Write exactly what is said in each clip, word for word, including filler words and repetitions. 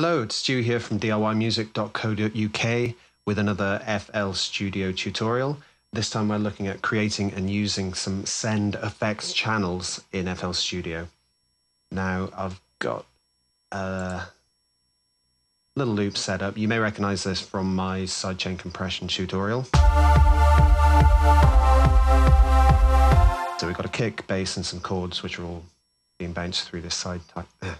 Hello, it's Stu here from D I Y music dot co dot U K with another F L Studio tutorial. This time we're looking at creating and using some Send F X channels in F L Studio. Now I've got a little loop set up. You may recognize this from my sidechain compression tutorial. So we've got a kick, bass and some chords which are all being bounced through this side,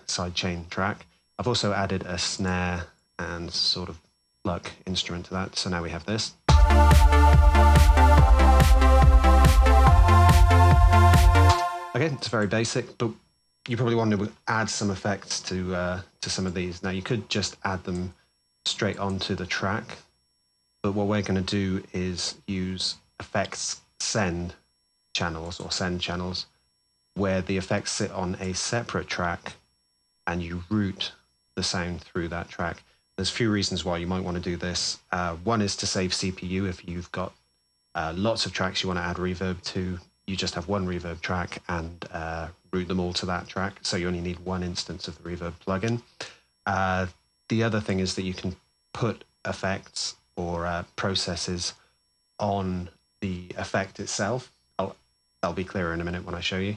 side chain track. I've also added a snare and sort of pluck instrument to that, so now we have this. Okay, it's very basic, but you probably want to add some effects to, uh, to some of these. Now you could just add them straight onto the track, but what we're going to do is use effects send channels or send channels where the effects sit on a separate track and you route the sound through that track. There's a few reasons why you might want to do this. Uh, one is to save C P U. If you've got uh, lots of tracks you want to add reverb to, you just have one reverb track and uh, route them all to that track. So you only need one instance of the reverb plugin. Uh, the other thing is that you can put effects or uh, processes on the effect itself. I'll, that'll be clearer in a minute when I show you.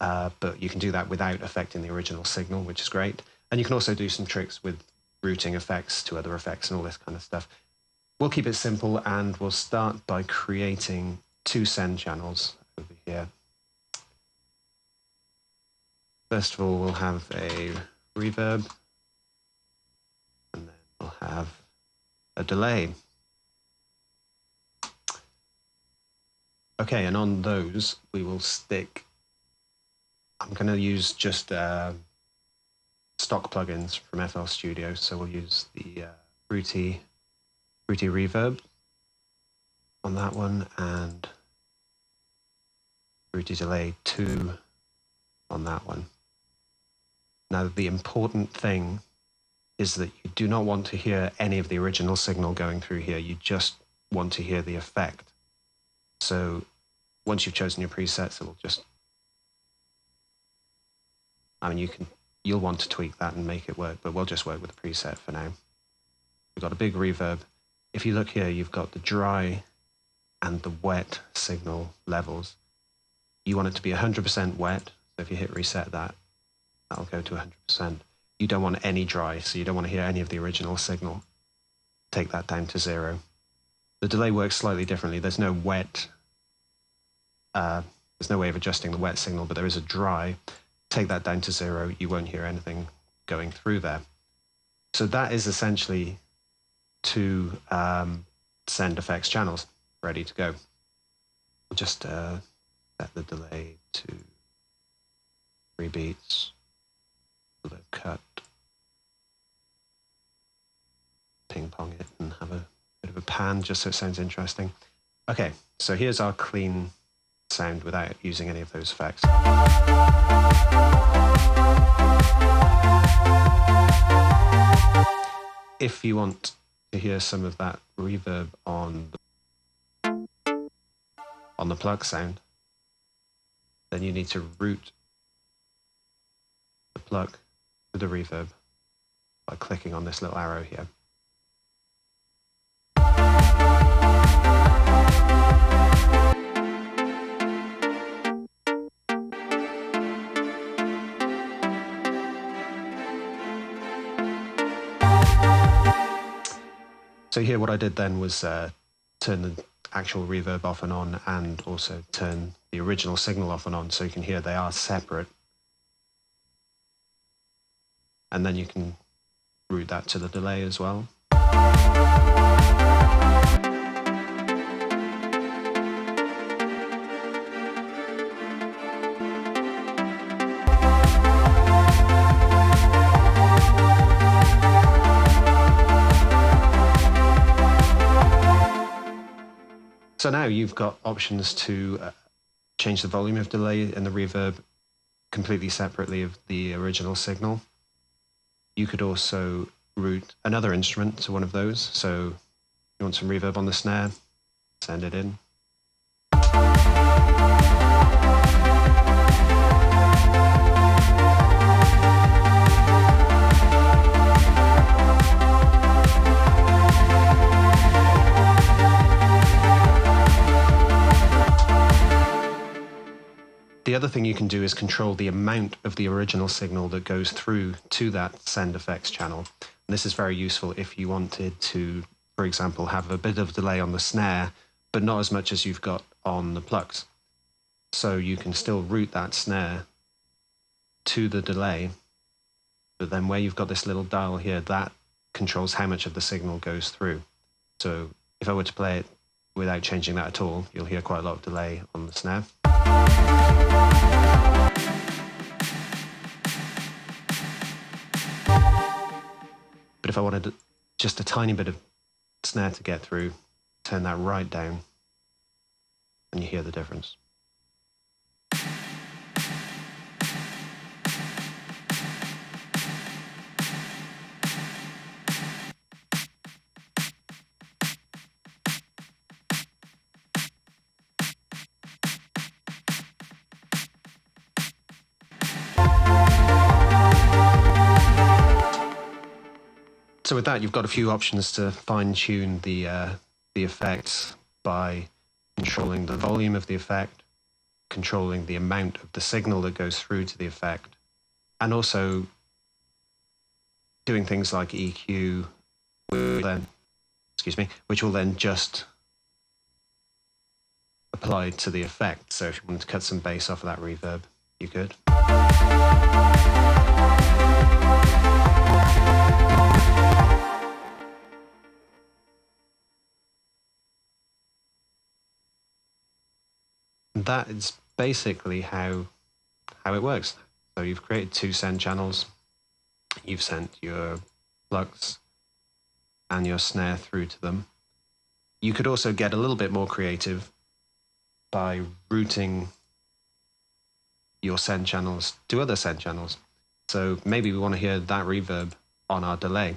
Uh, but you can do that without affecting the original signal, which is great. And you can also do some tricks with routing effects to other effects and all this kind of stuff. We'll keep it simple and we'll start by creating two send channels over here. First of all, we'll have a reverb and then we'll have a delay. Okay, and on those we will stick I'm going to use just uh, stock plugins from F L Studio, so we'll use the uh, Fruity, Fruity Reverb on that one and Fruity Delay two on that one. Now the important thing is that you do not want to hear any of the original signal going through here, you just want to hear the effect. So once you've chosen your presets, it will just I mean, you can, you'll want to tweak that and make it work, but we'll just work with the preset for now. We've got a big reverb. If you look here, you've got the dry and the wet signal levels. You want it to be one hundred percent wet, so if you hit reset that, that'll go to one hundred percent. You don't want any dry, so you don't want to hear any of the original signal. Take that down to zero. The delay works slightly differently. There's no wet, uh, there's no way of adjusting the wet signal, but there is a dry. Take that down to zero, you won't hear anything going through there. So that is essentially two um, send effects channels ready to go. We'll just uh, set the delay to three beats, low cut, ping pong it and have a bit of a pan just so it sounds interesting. Okay, so here's our clean sound without using any of those effects. If you want to hear some of that reverb on the, on the plug sound, then you need to route the plug to the reverb by clicking on this little arrow here. So here what I did then was uh, turn the actual reverb off and on and also turn the original signal off and on, so you can hear they are separate. And then you can route that to the delay as well. So now you've got options to uh, change the volume of delay and the reverb completely separately of the original signal. You could also route another instrument to one of those. So you want some reverb on the snare, send it in. other thing you can do is control the amount of the original signal that goes through to that Send F X channel. And this is very useful if you wanted to, for example, have a bit of delay on the snare, but not as much as you've got on the plucks. So you can still route that snare to the delay, but then where you've got this little dial here, that controls how much of the signal goes through. So if I were to play it without changing that at all, you'll hear quite a lot of delay on the snare. But if I wanted just a tiny bit of snare to get through, turn that right down, and you hear the difference. So with that, you've got a few options to fine-tune the, uh, the effects by controlling the volume of the effect, controlling the amount of the signal that goes through to the effect, and also doing things like E Q, which then, excuse me, which will then just apply to the effect. So if you wanted to cut some bass off of that reverb, you could. That is basically how how it works. So you've created two send channels. You've sent your plucks and your snare through to them. You could also get a little bit more creative by routing your send channels to other send channels. So maybe we want to hear that reverb on our delay.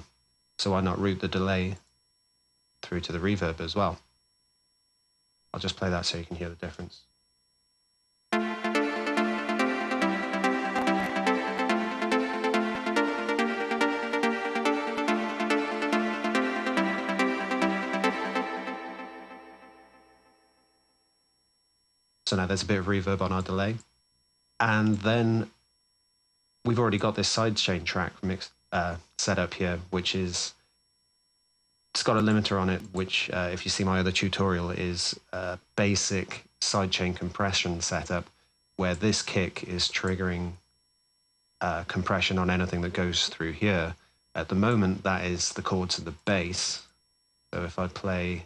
So why not route the delay through to the reverb as well? I'll just play that so you can hear the difference. So now there's a bit of reverb on our delay. And then we've already got this sidechain track mixed, uh, set up here, which is, it's got a limiter on it, which uh, if you see my other tutorial is a basic sidechain compression setup where this kick is triggering uh, compression on anything that goes through here. At the moment, that is the chords of the bass. So if I play...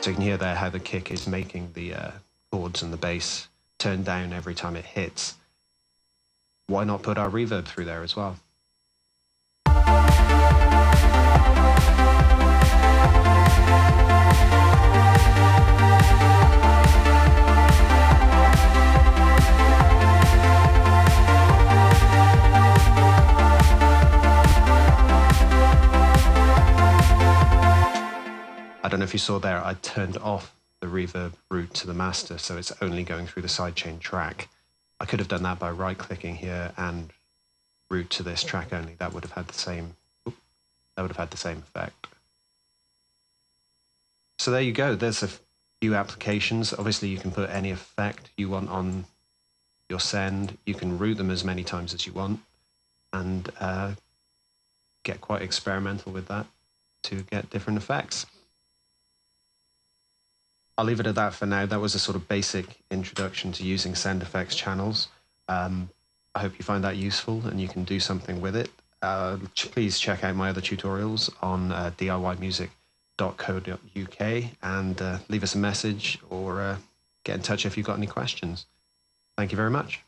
So you can hear there how the kick is making the uh, chords and the bass turn down every time it hits. Why not put our reverb through there as well? I don't know if you saw there, I turned off the reverb route to the master, so it's only going through the sidechain track. I could have done that by right-clicking here and route to this track only. That would have had the same. Oops, that would have had the same effect. So there you go. There's a few applications. Obviously, you can put any effect you want on your send. You can route them as many times as you want, and uh, get quite experimental with that to get different effects. I'll leave it at that for now. That was a sort of basic introduction to using Send F X channels. Um, I hope you find that useful and you can do something with it. Uh, ch please check out my other tutorials on uh, D I Y music dot co dot U K and uh, leave us a message or uh, get in touch if you've got any questions. Thank you very much.